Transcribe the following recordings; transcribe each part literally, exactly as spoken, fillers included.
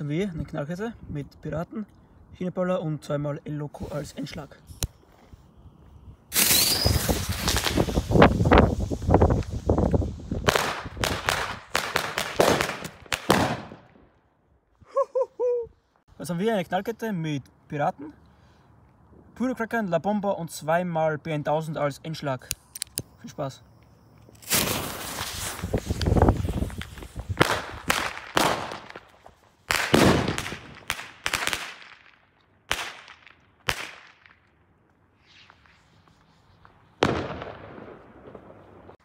jetzt haben wir eine Knallkette mit Piraten, Chinaböller und zweimal El Loco als Endschlag. Jetzt haben wir eine Knallkette mit Piraten, Pyrocrackern, La Bomba und zweimal B N tausend als Endschlag. Viel Spaß!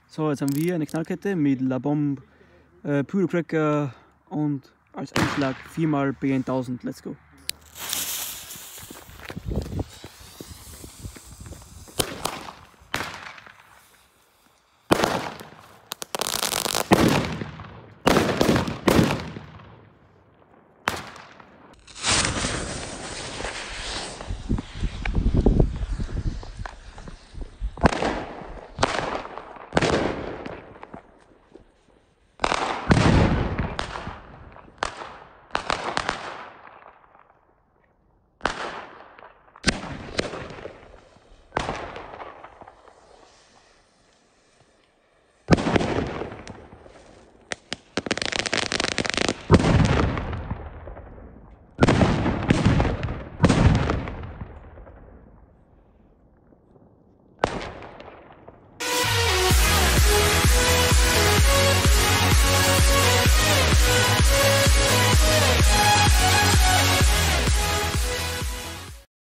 So, jetzt haben wir eine Knallkette mit La Bomba, äh, Pyrocracker und als Einschlag viermal B N tausend. Let's go!